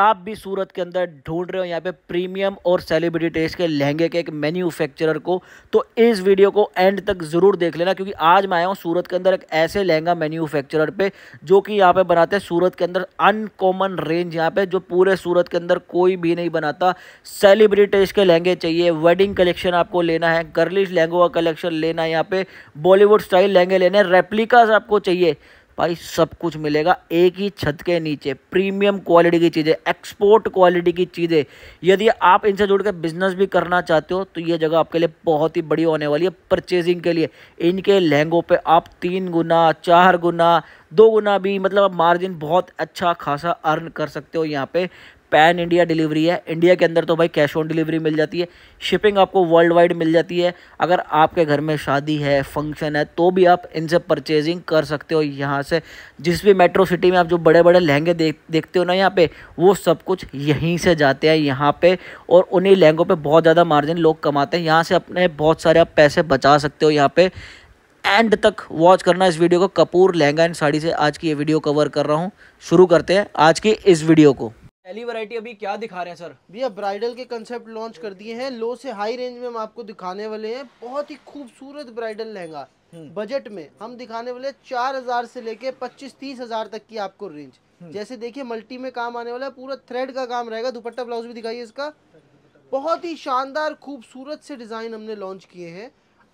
आप भी सूरत के अंदर ढूंढ रहे हो यहाँ पे प्रीमियम और सेलिब्रिटी टेस्ट के लहंगे के एक मैन्युफैक्चरर को, तो इस वीडियो को एंड तक ज़रूर देख लेना, क्योंकि आज मैं आया हूँ सूरत के अंदर एक ऐसे लहंगा मैन्युफैक्चरर पे जो कि यहाँ पे बनाते हैं सूरत के अंदर अनकॉमन रेंज, यहाँ पे जो पूरे सूरत के अंदर कोई भी नहीं बनाता। सेलिब्रिटी टेस्ट के लहंगे चाहिए, वेडिंग कलेक्शन आपको लेना है, गर्लिश लहंगों का कलेक्शन लेना है, यहाँ पे बॉलीवुड स्टाइल लहंगे लेने, रेप्लिकास आपको चाहिए, भाई सब कुछ मिलेगा एक ही छत के नीचे। प्रीमियम क्वालिटी की चीज़ें, एक्सपोर्ट क्वालिटी की चीज़ें, यदि आप इनसे जुड़कर बिजनेस भी करना चाहते हो तो ये जगह आपके लिए बहुत ही बढ़िया होने वाली है। परचेजिंग के लिए इनके लहंगों पे आप 3 गुना 4 गुना 2 गुना भी मतलब आप मार्जिन बहुत अच्छा खासा अर्न कर सकते हो। यहाँ पे पैन इंडिया डिलीवरी है, इंडिया के अंदर तो भाई कैश ऑन डिलीवरी मिल जाती है, शिपिंग आपको वर्ल्ड वाइड मिल जाती है। अगर आपके घर में शादी है, फंक्शन है, तो भी आप इनसे परचेजिंग कर सकते हो। यहाँ से जिस भी मेट्रो सिटी में आप जो बड़े बड़े लहंगे देखते हो ना यहाँ पे, वो सब कुछ यहीं से जाते हैं यहाँ पे, और उन्हीं लहंगों पर बहुत ज़्यादा मार्जिन लोग कमाते हैं। यहाँ से अपने बहुत सारे आप पैसे बचा सकते हो। यहाँ पे एंड तक वॉच करना इस वीडियो को। कपूर लहंगा एंड साड़ी से आज की ये वीडियो कवर कर रहा हूँ। शुरू करते हैं आज की इस वीडियो को। पहली वैरायटी अभी क्या दिखा रहे हैं सर? भैया ब्राइडल के कंसेप्ट लॉन्च कर दिए हैं, लो से हाई रेंज में हम आपको दिखाने वाले हैं। बहुत ही खूबसूरत ब्राइडल लहंगा बजट में हम दिखाने वाले 4000 से लेके 25-30 हजार तक की आपको रेंज। जैसे देखिए मल्टी में काम आने वाला है, पूरा थ्रेड का काम रहेगा। दुपट्टा ब्लाउज भी दिखाइए इसका। बहुत ही शानदार खूबसूरत से डिजाइन हमने लॉन्च किए हैं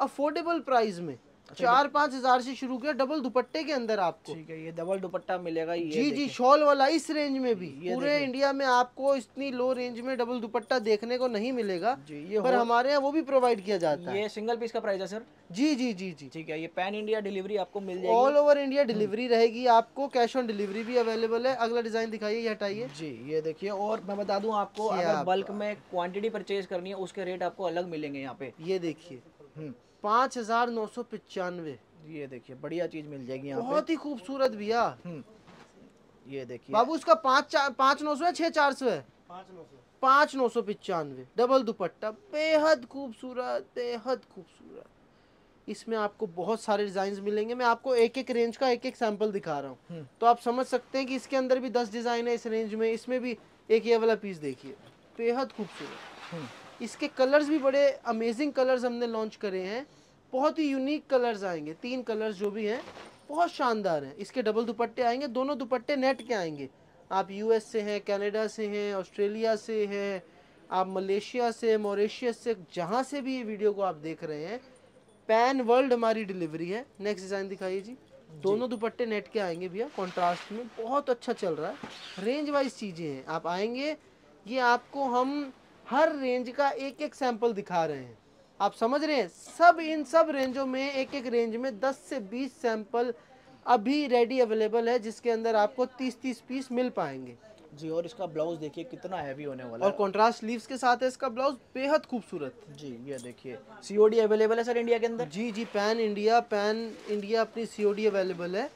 अफोर्डेबल प्राइस में। 4000-5000 से शुरू किया। डबल दुपट्टे के अंदर आपको, ठीक है, ये डबल दुपट्टा मिलेगा। ये जी जी शॉल वाला इस रेंज में भी पूरे इंडिया में आपको इतनी लो रेंज में डबल दुपट्टा देखने को नहीं मिलेगा जी, ये पर हमारे यहाँ वो भी प्रोवाइड किया जाता है। ये सिंगल पीस का प्राइस है सर? जी जी जी जी ठीक है। ये पैन इंडिया डिलीवरी आपको मिल जाएगी, ऑल ओवर इंडिया डिलीवरी रहेगी, आपको कैश ऑन डिलीवरी भी अवेलेबल है। अगला डिजाइन दिखाइए, ये हटाइए जी। ये देखिए, और मैं बता दूं आपको, अगर बल्क में क्वांटिटी परचेज करनी है उसके रेट आपको अलग मिलेंगे। यहाँ पे ये देखिए 5995। ये देखिए बढ़िया चीज मिल जाएगी यहाँ पे, बहुत ही खूबसूरत भैया। ये देखिए बाबू, उसका 5900 है, 6400 है, 5995। डबल दुपट्टा, बेहद खूबसूरत, बेहद खूबसूरत। इसमें आपको बहुत सारे डिजाइन मिलेंगे। मैं आपको एक एक रेंज का एक एक सैंपल दिखा रहा हूँ, तो आप समझ सकते हैं कि इसके अंदर भी 10 डिजाइन है इस रेंज में। इसमें भी एक ये वाला पीस देखिए, बेहद खूबसूरत। इसके कलर्स भी बड़े अमेजिंग कलर्स हमने लॉन्च करे हैं, बहुत ही यूनिक कलर्स आएंगे। 3 कलर्स जो भी हैं बहुत शानदार हैं। इसके डबल दुपट्टे आएंगे, दोनों दुपट्टे नेट के आएंगे। आप यूएस से हैं, कनाडा से हैं, ऑस्ट्रेलिया से हैं, आप मलेशिया से, मॉरिशस से, जहां से भी ये वीडियो को आप देख रहे हैं, पैन वर्ल्ड हमारी डिलीवरी है। नेक्स्ट डिज़ाइन दिखाइए जी। दोनों दुपट्टे नेट के आएंगे भैया, कॉन्ट्रास्ट में बहुत अच्छा चल रहा है। रेंज वाइज चीज़ें हैं, आप आएंगे। ये आपको हम हर रेंज का एक एक सैंपल दिखा रहे हैं, आप समझ रहे हैं। सब इन सब रेंजों में एक एक रेंज में 10 से 20 सैंपल अभी रेडी अवेलेबल है, जिसके अंदर आपको 30-30 पीस मिल पाएंगे जी। और इसका ब्लाउज देखिए कितना हैवी होने वाला है, और कॉन्ट्रास्ट स्लीव्स के साथ है इसका ब्लाउज, बेहद खूबसूरत जी। ये देखिए सीओडी अवेलेबल है सर इंडिया के अंदर? जी जी, पैन इंडिया अपनी सीओडी अवेलेबल है।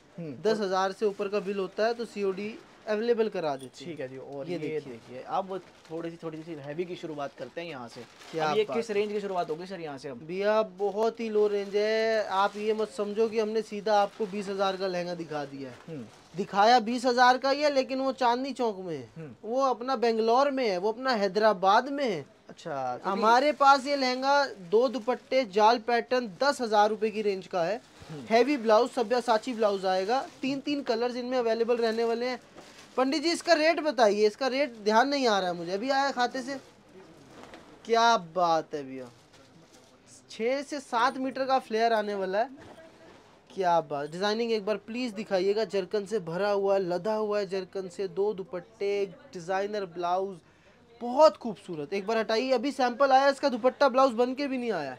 10,000 से ऊपर का बिल होता है तो सीओडी अवेलेबल करा देते, ठीक है जी। और ये देखिए, अब थोड़ी सी हैवी की शुरुआत करते हैं यहाँ से। क्या ये किस रेंज की शुरुआत होगी सर यहाँ से? अब भैया बहुत ही लो रेंज है, आप ये मत समझो कि हमने सीधा आपको 20,000 का लहंगा दिखा दिया है। दिखाया 20,000 का ही है, लेकिन वो चांदनी चौक में है, वो अपना बेंगलोर में है, वो अपना हैदराबाद में है। अच्छा, हमारे पास ये लहंगा 2 दुपट्टे जाल पैटर्न 10,000 रुपए की रेंज का है। हैवी ब्लाउज, सभ्यासाची ब्लाउज आएगा। 3-3 कलर्स इनमें अवेलेबल रहने वाले हैं। पंडित जी इसका रेट बताइए, इसका रेट ध्यान नहीं आ रहा है मुझे, अभी आया खाते से। क्या बात है भैया, 6 से 7 मीटर का फ्लेयर आने वाला है, क्या बात। डिजाइनिंग एक बार प्लीज दिखाइएगा, जरकन से भरा हुआ है, लदा हुआ है जरकन से। 2 दुपट्टे, डिजाइनर ब्लाउज, बहुत खूबसूरत। एक बार हटाइए, अभी सैंपल आया इसका, दुपट्टा ब्लाउज बन के भी नहीं आया,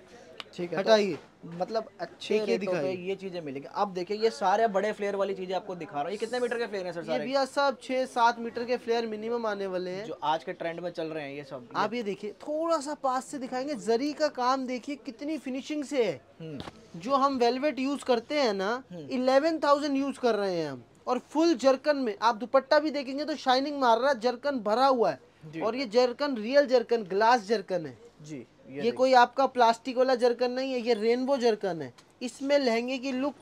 ठीक है, हटाइए। मतलब अच्छे ये चीजें मिलेंगी। अब देखिए ये सारे बड़े फ्लेयर वाली चीजें आपको दिखा रहा हूँ। ये कितने मीटर के फ्लेयर हैं सर? ये भैया सब 6-7 मीटर के फ्लेयर मिनिमम आने वाले हैं, जो आज के ट्रेंड में चल रहे हैं ये सब। आप ये देखिए, थोड़ा सा पास से दिखाएंगे, जरी का काम देखिए कितनी फिनिशिंग से है। जो हम वेलवेट यूज करते हैं ना, 11,000 यूज कर रहे हैं हम, और फुल जर्कन में। आप दुपट्टा भी देखेंगे तो शाइनिंग मार रहा है, जर्कन भरा हुआ है। और ये zircon real zircon, glass zircon है जी। ये कोई आपका प्लास्टिक वाला जर्कन नहीं है, ये रेनबो जर्कन है। इसमें लहंगे की लुक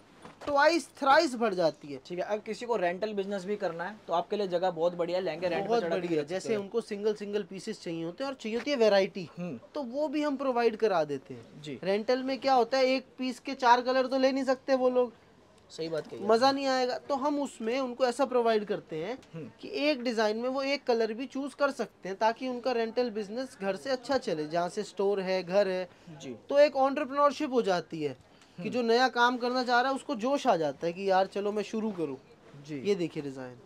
ट्वाइस थ्राइस बढ़ जाती है। ठीक है, अगर किसी को रेंटल बिजनेस भी करना है तो आपके लिए जगह बहुत बढ़िया है, लहंगे रेंट बहुत बढ़िया। जैसे उनको सिंगल सिंगल पीसेस चाहिए होते हैं और चाहिए होती है वेराइटी, तो वो भी हम प्रोवाइड करा देते हैं जी। रेंटल में क्या होता है, एक पीस के 4 कलर तो ले नहीं सकते वो लोग, सही बात कही, मज़ा नहीं आएगा। तो हम उसमें उनको ऐसा प्रोवाइड करते हैं कि एक डिज़ाइन में वो एक कलर भी चूज़ कर सकते हैं, ताकि उनका रेंटल बिजनेस घर से अच्छा चले, जहाँ से स्टोर है, घर है जी। तो एक एंटरप्रेन्योरशिप हो जाती है कि जो नया काम करना चाह रहा है उसको जोश आ जाता है कि यार चलो मैं शुरू करूँ जी। ये देखिए डिज़ाइन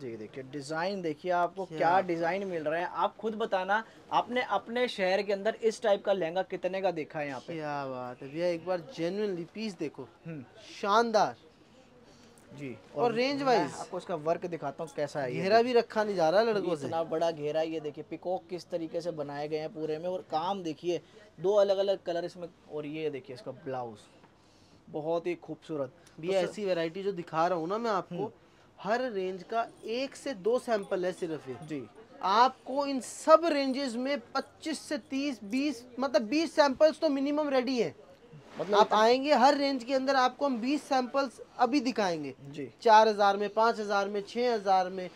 जी, देखिए डिज़ाइन, देखिए आपको क्या डिज़ाइन मिल रहा है। आप खुद बताना, आपने अपने शहर के अंदर इस टाइप का लहंगा कितने का देखा है यहाँ पे? क्या बात है भैया, एक बार जेन्युइनली पीस देखो, शानदार जी। और रेंज वाइज आपको इसका वर्क दिखाता हूँ कैसा है। घेरा भी रखा नहीं जा रहा लड़कों से, इतना बड़ा घेरा। ये देखिए पिकॉक किस तरीके से बनाए गए हैं पूरे में, और काम देखिए 2 अलग अलग कलर इसमें। और ये देखिए इसका ब्लाउज बहुत ही खूबसूरत भैया। ऐसी वेराइटी जो दिखा रहा हूँ ना मैं आपको, हर रेंज का 1 से 2 सैंपल है सिर्फ ये जी। आपको इन सब रेंजेस में 25 से 30 20 मतलब 20 सैंपल्स तो मिनिमम रेडी है। मतलब आप आएंगे हर रेंज के अंदर आपको हम 20 सैंपल्स अभी दिखाएंगे जी। 4000 में, 5000 में, 6000 में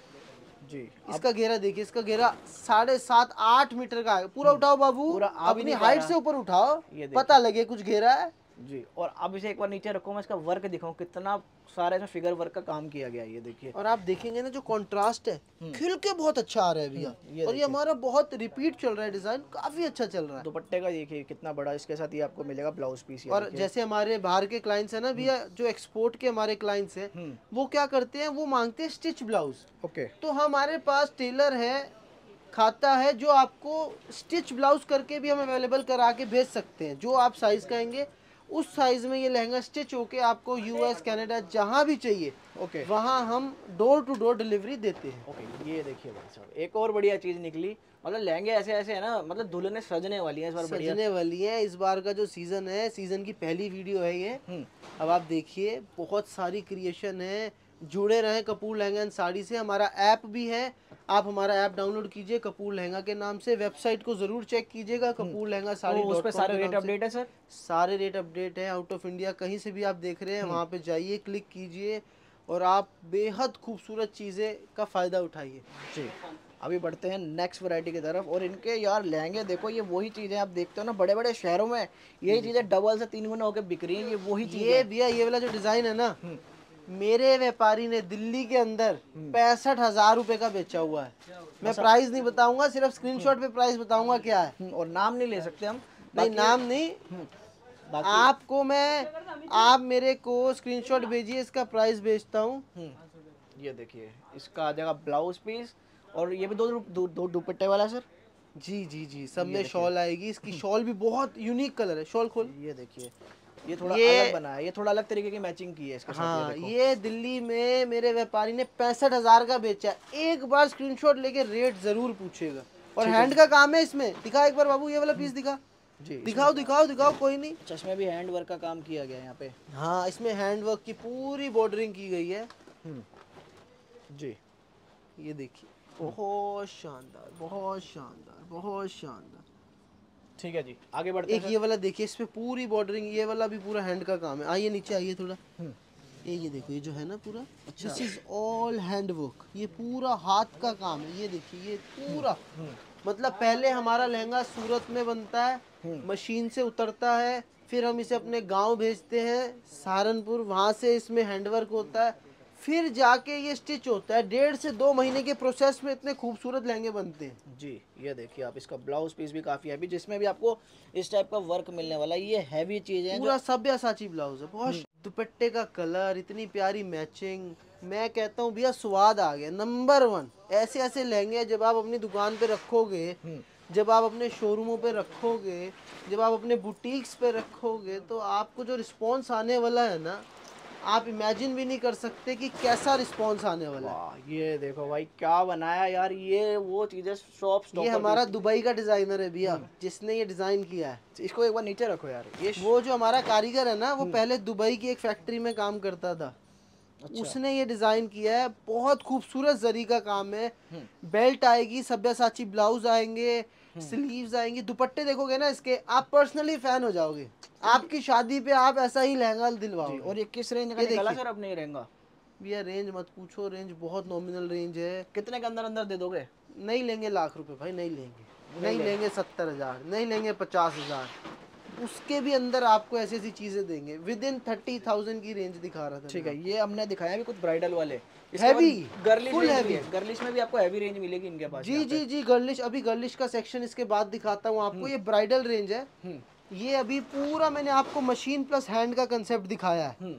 जी। इसका घेरा देखिए, इसका घेरा 7.5 से 8 मीटर का है। पूरा उठाओ बाबू, अपनी हाइट से ऊपर उठाओ, पता लगे कुछ घेरा है जी। और अब इसे एक बार नीचे रखो, मैं इसका वर्क दिखाऊं कितना सारा इसमें फिगर वर्क का काम किया गया है। ये देखिए, और आप देखेंगे ना जो कंट्रास्ट है खिल के बहुत अच्छा आ रहा है भैया। और ये हमारा बहुत रिपीट चल रहा है डिजाइन, काफी अच्छा चल रहा है। दुपट्टे का देखिए कितना बड़ा, इसके साथ ये आपको मिलेगा ब्लाउज पीस। और जैसे हमारे बाहर के क्लाइंट्स है ना भैया, जो एक्सपोर्ट के हमारे क्लाइंट्स है, वो क्या करते हैं, वो मांगते हैं स्टिच ब्लाउज। ओके, तो हमारे पास टेलर है, खाता है, जो आपको स्टिच ब्लाउज करके भी हम अवेलेबल करा के भेज सकते हैं। जो आप साइज कहेंगे उस साइज में ये लहंगा स्टिच होके आपको यूएस, कनाडा जहाँ भी चाहिए ओके, वहाँ हम डोर टू डोर डिलीवरी देते हैं। ओके, ये देखिए भाई साहब एक और बढ़िया चीज़ निकली। मतलब लहंगे ऐसे ऐसे है ना, मतलब दुल्हने सजने वाली है इस बार, सजने वाली है इस बार का जो सीज़न है। सीज़न की पहली वीडियो है ये। अब आप देखिए बहुत सारी क्रिएशन है, जुड़े रहें कपूर लहंगा एंड साड़ी से। हमारा ऐप भी है, आप हमारा ऐप डाउनलोड कीजिए कपूर लहंगा के नाम से। वेबसाइट को जरूर चेक कीजिएगा कपूर लहंगा साड़ी, उस पे सारे रेट अपडेट है सर, सारे रेट अपडेट है। आउट ऑफ इंडिया कहीं से भी आप देख रहे हैं, वहाँ पे जाइए, क्लिक कीजिए और आप बेहद खूबसूरत चीज़ें का फ़ायदा उठाइए जी। अभी बढ़ते हैं नेक्स्ट वैरायटी की तरफ। और इनके यार लहंगे देखो, ये वही चीज़ें आप देखते हो ना बड़े बड़े शहरों में, यही चीज़ें डबल से 3 गुना होकर बिक रही हैं। ये वही चीज़ें भैया, ये वाला जो डिज़ाइन है ना, मेरे व्यापारी ने दिल्ली के अंदर 65,000 रुपए का बेचा हुआ है। मैं प्राइस नहीं बताऊंगा, सिर्फ स्क्रीनशॉट पे प्राइस बताऊंगा क्या है, और नाम नहीं ले सकते हम, नहीं नाम नहीं। आपको मैं, आप मेरे को स्क्रीनशॉट भेजिए, इसका प्राइस भेजता हूँ। ये देखिए इसका आ जाएगा ब्लाउज पीस, और ये भी 2 दुपट्टे वाला सर जी जी जी। सब में शॉल आएगी, इसकी शॉल भी बहुत यूनिक कलर है। शॉल खोल, ये देखिए ये थोड़ा अलग बना है, ये थोड़ा अलग तरीके की मैचिंग की है इसके साथ। हाँ, ये दिल्ली में मेरे व्यापारी ने 65,000 का बेचा। एक बार स्क्रीनशॉट लेके रेट जरूर पूछेगा। और हैंड का काम है इसमें, दिखा एक बार बाबू ये वाला पीस दिखा जी, दिखाओ दिखाओ दिखाओ, कोई नहीं। चश्मे भी हैंड वर्क का काम किया गया है यहाँ पे। हाँ, इसमें हैंड वर्क की पूरी बॉर्डरिंग की गई है जी। ये देखिए बहुत शानदार, बहुत शानदार, बहुत शानदार। ठीक है जी, आगे बढ़ते हैं। एक ये वाला देखिए, इसमें पूरी बॉर्डरिंग, ये वाला भी पूरा हैंड का काम है। आइए नीचे आइए थोड़ा, ये देखो ये जो है ना पूरा, this is all hand work, ये पूरा हाथ का काम है। ये देखिए ये पूरा, मतलब पहले हमारा लहंगा सूरत में बनता है, मशीन से उतरता है, फिर हम इसे अपने गाँव भेजते हैं सहारनपुर, वहाँ से इसमें हैंड वर्क होता है, फिर जाके ये स्टिच होता है। 1.5 से 2 महीने के प्रोसेस में इतने खूबसूरत लहंगे बनते हैं जी। ये देखिए आप, इसका ब्लाउज पीस भी काफ़ी हैवी, जिसमें भी आपको इस टाइप का वर्क मिलने वाला है। ये हैवी चीज़ है, पूरा सभ्यसाची ब्लाउज है। बहुत दुपट्टे का कलर, इतनी प्यारी मैचिंग, मैं कहता हूँ भैया स्वाद आ गया। नंबर 1, ऐसे ऐसे लहंगे जब आप अपनी दुकान पर रखोगे, जब आप अपने शोरूमों पे रखोगे, जब आप अपने बुटीक्स पे रखोगे, तो आपको जो रिस्पॉन्स आने वाला है ना, आप इमेजिन भी नहीं कर सकते कि कैसा रिस्पांस आने वाला है। ये देखो भाई क्या बनाया यार, ये वो चीज़ें शॉप स्टॉपर। ये हमारा दुबई का डिज़ाइनर है भैया जिसने ये डिज़ाइन किया है। इसको एक बार नीचे रखो यार। ये वो जो हमारा कारीगर है ना, वो पहले दुबई की एक फैक्ट्री में काम करता था। उसने ये डिजाइन किया है, बहुत खूबसूरत जरी का काम है। बेल्ट आएगी, सभ्यसाची ब्लाउज आएंगे, स्लीव्स आएंगे, दुपट्टे देखोगे ना इसके आप पर्सनली फैन हो जाओगे, आपकी शादी पे आप ऐसा ही लहंगा दिलवाओगे। और ये किस रेंज का निकाला सर आपने ये लहंगा? भैया रेंज मत पूछो, रेंज बहुत नॉमिनल रेंज है। कितने के अंदर अंदर दे दोगे? नहीं लेंगे लाख रुपए भाई, नहीं लेंगे, नहीं लेंगे 70,000, नहीं लेंगे 50,000, उसके भी अंदर आपको ऐसी ऐसी चीजें देंगे। विद इन 30,000 की रेंज दिखा रहा था। ठीक है, ये हमने दिखाया भी कुछ ब्राइडल वाले हैवी गर्लिश में भी आपको हैवी रेंज मिलेगी इनके पास। जी जी जी, गर्लिश, अभी गर्लिश का सेक्शन इसके बाद दिखाता हूँ आपको। ये ब्राइडल रेंज है, ये अभी पूरा मैंने आपको मशीन प्लस हैंड का कंसेप्ट दिखाया है,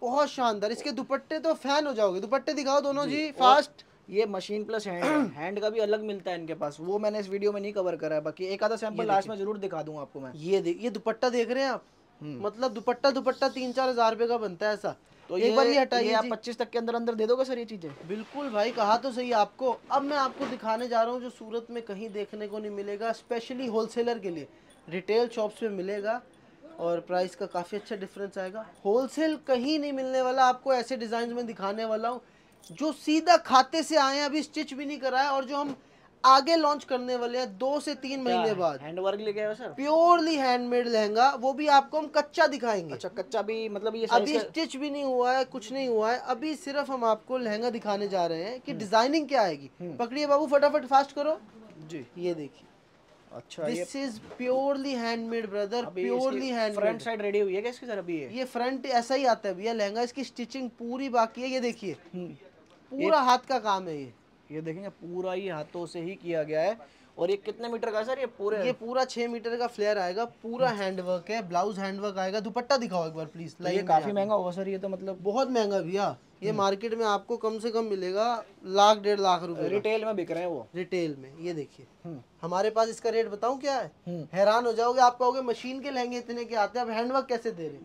बहुत शानदार। इसके दुपट्टे तो फैन हो जाओगे, दुपट्टे दिखाओ दोनों जी फास्ट। ये मशीन प्लस हैंड का भी अलग मिलता है इनके पास, वो मैंने इस वीडियो में नहीं कवर करा है, बाकी एक आधा सैंपल लास्ट में जरूर दिखा दूंगा आपको मैं। ये दुपट्टा देख रहे हैं आप, मतलब दुपट्टा 3-4 हजार रुपए का बनता है ऐसा। तो एक बार ये हटाइए, आप 25 तक के अंदर अंदर दे दोगे सर ये चीजें? बिल्कुल भाई, कहा तो सही आपको। अब मैं आपको दिखाने जा रहा हूँ जो सूरत में कहीं देखने को नहीं मिलेगा, स्पेशली होलसेलर के लिए। रिटेल शॉप्स में मिलेगा और प्राइस का काफ़ी अच्छा डिफरेंस आएगा। होलसेल कहीं नहीं मिलने वाला, आपको ऐसे डिज़ाइन में दिखाने वाला हूँ जो सीधा खाते से आए हैं, अभी स्टिच भी नहीं कराया, और जो हम आगे लॉन्च करने वाले हैं 2 से 3 महीने बाद। हैंडवर्क लेके आए सर, प्योरली हैंडमेड लहंगा, वो भी आपको हम कच्चा दिखाएंगे। अच्छा, कच्चा भी मतलब ये अभी स्टिच भी नहीं हुआ है, कुछ नहीं हुआ है, अभी सिर्फ हम आपको लहंगा दिखाने जा रहे हैं कि डिजाइनिंग क्या आएगी। पकड़िए बाबू, फटाफट फास्ट करो जी। ये देखिए, अच्छा this is purely handmade brother, purely handmade. Front side ready हुई है क्या इसकी सर? अभी ये फ्रंट ऐसा ही आता है भैया लहंगा, इसकी स्टिचिंग पूरी बाकी है। ये देखिए पूरा हाथ का काम है, ये देखेंगे पूरा ही हाथों से ही किया गया है। और ये कितने मीटर का सर? ये पूरा 6 मीटर का फ्लेयर आएगा, पूरा हैंडवर्क है, ब्लाउज हैंडवर्क आएगा। दुपट्टा दिखाओ एक बार प्लीज। ये काफी महंगा होगा सर, ये तो मतलब बहुत महंगा भैया, ये मार्केट में आपको कम से कम मिलेगा 1-1.5 लाख रुपए। रिटेल में बिक रहे हैं वो, रिटेल में। ये देखिए हमारे पास इसका रेट बताऊं क्या है, हैरान हो जाओगे। आप कहोगे मशीन के लहंगे इतने के आते हैं, अब हैंडवर्क कैसे दे रहे?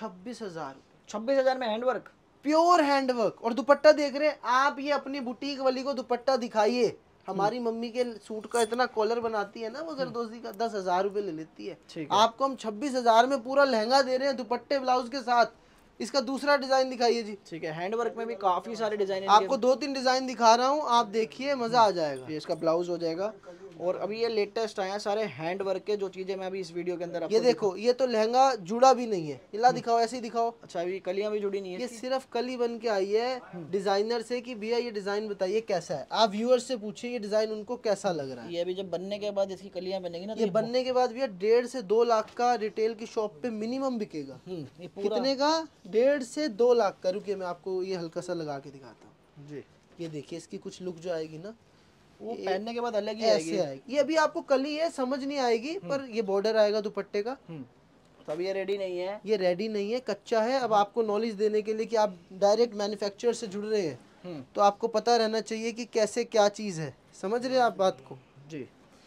26,000, 26,000 में हैंडवर्क, प्योर हैंडवर्क। और दुपट्टा देख रहे हैं आप, ये अपनी बुटीक वाली को दुपट्टा दिखाइए। हमारी मम्मी के सूट का इतना कॉलर बनाती है ना वो जरदोजी का, 10,000 रुपए ले लेती है, आपको हम 26,000 में पूरा लहंगा दे रहे हैं दुपट्टे ब्लाउज के साथ। इसका दूसरा डिजाइन दिखाइए जी। ठीक है, हैंडवर्क में भी काफी सारे डिजाइन, आपको 2-3 डिजाइन दिखा रहा हूँ, आप देखिए मजा आ जाएगा। ये इसका ब्लाउज हो जाएगा। और अभी ये लेटेस्ट आया सारे हैंडवर्क के जो चीजें मैं अभी इस वीडियो के अंदर। ये देखो, ये तो लहंगा जुड़ा भी नहीं है, इला दिखाओ, ऐसे ही दिखाओ। अच्छा, अभी कलियां भी जुड़ी नहीं है, ये सिर्फ कली बन के आई है डिजाइनर से कि भैया ये डिजाइन बताइए कैसा है। आप व्यूअर्स से पूछिए ये डिजाइन उनको कैसा लग रहा है। ये अभी जब बनने के बाद इसकी कलियां बनेगी ना, ये बनने के बाद भैया 1.5 से 2 लाख का रिटेल की शॉप पे मिनिमम बिकेगा। कितने का? 1.5 से 2 लाख का। रुकिए मैं आपको ये हल्का सा लगा के दिखाता हूँ जी। ये देखिए इसकी कुछ लुक जो आएगी ना वो पहनने के बाद अलग ही ऐसे आएगी। ये अभी आपको कली है, समझ नहीं आएगी, पर ये बॉर्डर आएगा दुपट्टे का। तब ये रेडी नहीं है, ये रेडी नहीं है, कच्चा है। अब आपको नॉलेज देने के लिए कि आप डायरेक्ट मैन्युफैक्चरर से जुड़ रहे हैं तो आपको पता रहना चाहिए कि कैसे क्या चीज़ है, समझ रहे हैं आप बात को जी।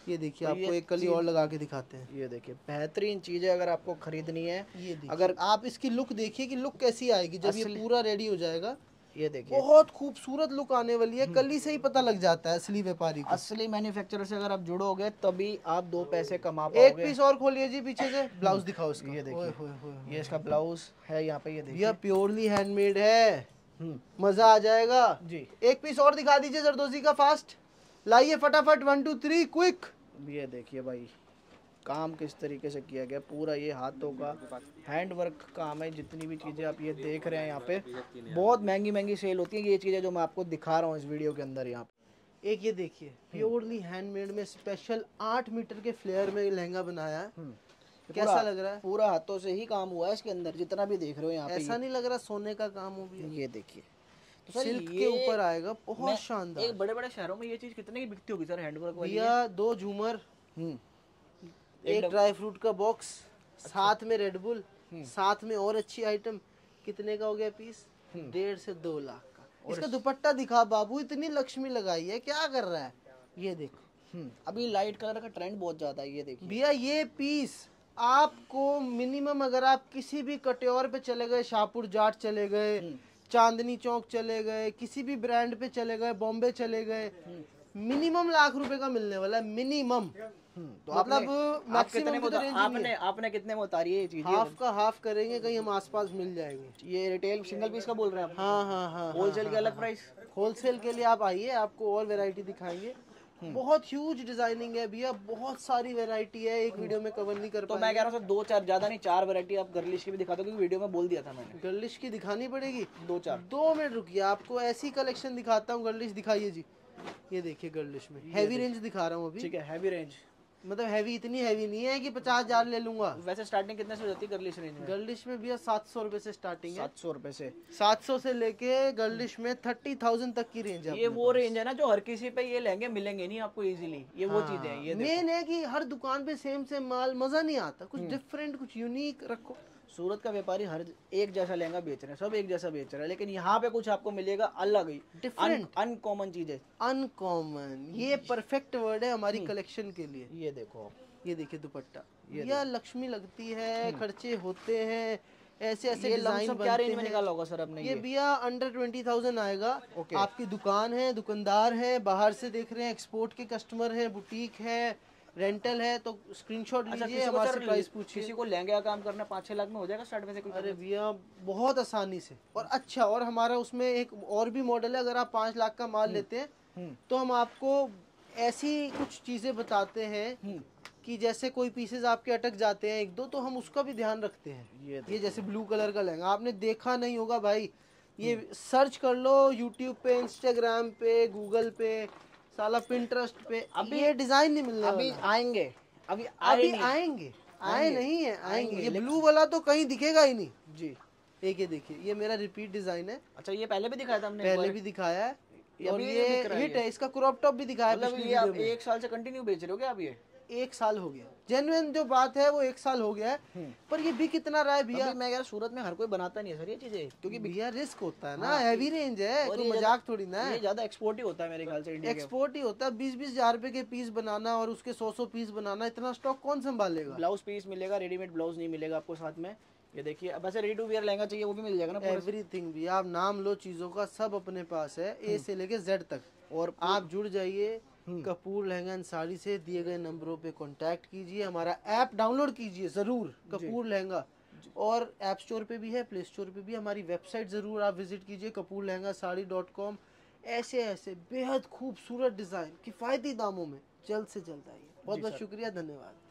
ये देखिए आपको एक कली और लगा के दिखाते हैं। ये देखिए बेहतरीन चीज है, अगर आपको खरीदनी है। ये अगर आप इसकी लुक देखिए कि लुक कैसी आएगी जब ये पूरा रेडी हो जाएगा। ये देखिए बहुत खूबसूरत लुक आने वाली है, कली से ही पता लग जाता है असली व्यापारी को। असली मैन्युफैक्चरर से अगर आप जुड़ोगे तभी आप 2 पैसे कमा पाओगे। एक पीस और खोलिए जी पीछे से, ब्लाउज दिखाओ इसका। ये देखिए ये इसका ब्लाउज है यहाँ पे, ये देखिए ये प्योरली हैंडमेड है, मजा आ जाएगा जी। एक पीस और दिखा दीजिए जरदोजी का, फास्ट लाइए फटाफट, 1 2 3 क्विक। ये देखिए भाई काम किस तरीके से किया गया, पूरा ये हाथों का हैंडवर्क काम है। जितनी भी चीज़ें आप ये देख रहे हैं यहाँ पे बहुत महंगी महंगी सेल होती है, ये चीज़ें जो मैं आपको दिखा रहा हूँ इस वीडियो के अंदर। यहाँ पे एक ये देखिए प्योरली हैंडमेड में स्पेशल 8 मीटर के फ्लेयर में लहंगा बनाया है, कैसा लग रहा है? पूरा हाथों से ही काम हुआ है इसके अंदर, जितना भी देख रहे हो यहाँ पे। ऐसा नहीं लग रहा सोने का काम हो भी। ये देखिए सिल्क के ऊपर आएगा, बहुत शानदार। एक बड़े-बड़े शहरों में ये चीज कितने की बिकती होगी सर हैंडवर्क वाली? या 2 झूमर, एक ड्राई फ्रूट का बॉक्स, साथ में रेडबुल, साथ में और अच्छी आइटम। कितने का हो गया पीस? 1.5 से 2 लाख का। इसका दुपट्टा दिखा बाबू, इतनी लक्ष्मी लगाई है, क्या कर रहा है? ये देखो अभी लाइट कलर का ट्रेंड बहुत ज्यादा है, ये देखिए भैया। ये पीस आपको मिनिमम, अगर आप किसी भी कट्योर पे चले गए, शाहपुर जाट चले गए, चांदनी चौक चले गए, किसी भी ब्रांड पे चले गए, बॉम्बे चले गए, मिनिमम ₹1,00,000 का मिलने वाला है मिनिमम। तो मतलब आपने कितने में उतारी है ये चीज़? हाफ का हाफ करेंगे, कहीं हम आसपास मिल जाएंगे। ये रिटेल सिंगल पीस का बोल रहे हैं आप? हाँ हाँ हाँ। होलसेल का अलग प्राइस? होलसेल के लिए आप आइए, आपको और वेरायटी दिखाएंगे। बहुत ह्यूज डिजाइनिंग है भैया, बहुत सारी वैरायटी है, एक वीडियो में कवर नहीं कर पाएंगे। तो मैं कह रहा हूँ दो चार, ज्यादा नहीं चार वैरायटी आप गर्लिश की भी दिखा दो, क्योंकि वीडियो में बोल दिया था मैंने गर्लिश की दिखानी पड़ेगी। दो चार, 2 मिनट रुकिए, आपको ऐसी कलेक्शन दिखाता हूँ। गर्लिश दिखाइए जी, ये देखिए गर्लिश में हैवी रेंज दिखा रहा हूँ अभी, ठीक है? हैवी रेंज मतलब हैवी, इतनी हैवी नहीं है कि 50,000 ले लूंगा। वैसे स्टार्टिंग कितने से हो जाती है गर्लिश रेंज में? गर्लिश में भैया 700 रुपए से स्टार्टिंग है। 700 रुपए से, 700 से लेके गर्लिश में 30,000 तक की रेंज है। ये वो रेंज है ना जो हर किसी पे ये लहंगे मिलेंगे नहीं आपको इजीली, ये वो चीजें हैं। ये मेन है कि हर दुकान पे सेम से माल मजा नहीं आता, कुछ डिफरेंट कुछ यूनिक रखो। सूरत का व्यापारी हर एक जैसा लहंगा बेच रहे हैं, सब एक जैसा बेच रहे हैं, लेकिन यहाँ पे कुछ आपको मिलेगा अलग ही, डिफरेंट, अनकॉमन चीजें। अनकॉमन ये परफेक्ट वर्ड है हमारी कलेक्शन के लिए। ये देखो, ये देखिए दुपट्टा, यह लक्ष्मी लगती है, खर्चे होते हैं, ऐसे ऐसे डिजाइन बनते हैं। क्या रेंज में निकाला होगा सर आपने? ये भैया अंडर 20,000 आएगा। आपकी दुकान है, दुकानदार है, बाहर से देख रहे हैं, एक्सपोर्ट के कस्टमर है, बुटीक है, रेंटल है, तो स्क्रीनशॉट लीजिए, हमारे प्राइस पूछिए। किसी को लहंगे का काम करना 5-6 लाख में हो जाएगा स्टार्ट में से? अरे भैया बहुत आसानी से और अच्छा। और हमारा उसमें एक और भी मॉडल है, अगर आप 5 लाख का माल लेते हैं तो हम आपको ऐसी कुछ चीजें बताते हैं कि जैसे कोई पीसेज आपके अटक जाते हैं एक दो, तो हम उसका भी ध्यान रखते हैं। ये जैसे ब्लू कलर का लहंगा आपने देखा नहीं होगा भाई, ये सर्च कर लो यूट्यूब पे, इंस्टाग्राम पे, गूगल पे, साला पिंटरेस्ट पे। अभी ये डिजाइन नहीं मिलने वाला, अभी आएंगे। ये ब्लू वाला तो कहीं दिखेगा ही नहीं जी। एक ये देखिए, ये मेरा रिपीट डिजाइन है। अच्छा, ये पहले भी दिखाया था हमने, पहले भी दिखाया है, और ये हिट है, इसका क्रॉप टॉप भी दिखाया। मतलब ये आप 1 साल से कंटिन्यू बेच रहे हो क्या? आप ये 1 साल हो गया, जेन्युइन जो बात है वो 1 साल हो गया है, पर ये भी कितना रहा है भैया? मैं यार सूरत में हर कोई बनाता नहीं है सर ये चीजें, क्योंकि भैया रिस्क होता है ना, हैवी रेंज है, कोई मजाक थोड़ी ना है। ज्यादा एक्सपोर्ट ही होता है मेरे ख्याल से, एक्सपोर्ट ही होता है। 20-20 हजार रुपए के पीस बनाना और उसके 100-100 पीस बनाना, इतना स्टॉक कौन संभालेगा? ब्लाउज पीस मिलेगा, रेडीमेड ब्लाउज नहीं मिलेगा आपको साथ में। ये देखिए, वैसे रेडी टू वियर लहंगा चाहिए वो भी मिल जाएगा ना? एवरीथिंग भी, आप नाम लो चीजों का, सब अपने पास है, ए से लेके जेड तक। और आप जुड़ जाइए कपूर लहंगा एंड साड़ी से, दिए गए नंबरों पे कांटेक्ट कीजिए, हमारा ऐप डाउनलोड कीजिए जरूर, कपूर लहंगा, और ऐप स्टोर पे भी है, प्ले स्टोर पे भी। हमारी वेबसाइट जरूर आप विजिट कीजिए, कपूर लहंगा साड़ी .com। ऐसे ऐसे बेहद खूबसूरत डिजाइन किफायती दामों में जल्द से जल्द आइए। बहुत बहुत शुक्रिया, धन्यवाद।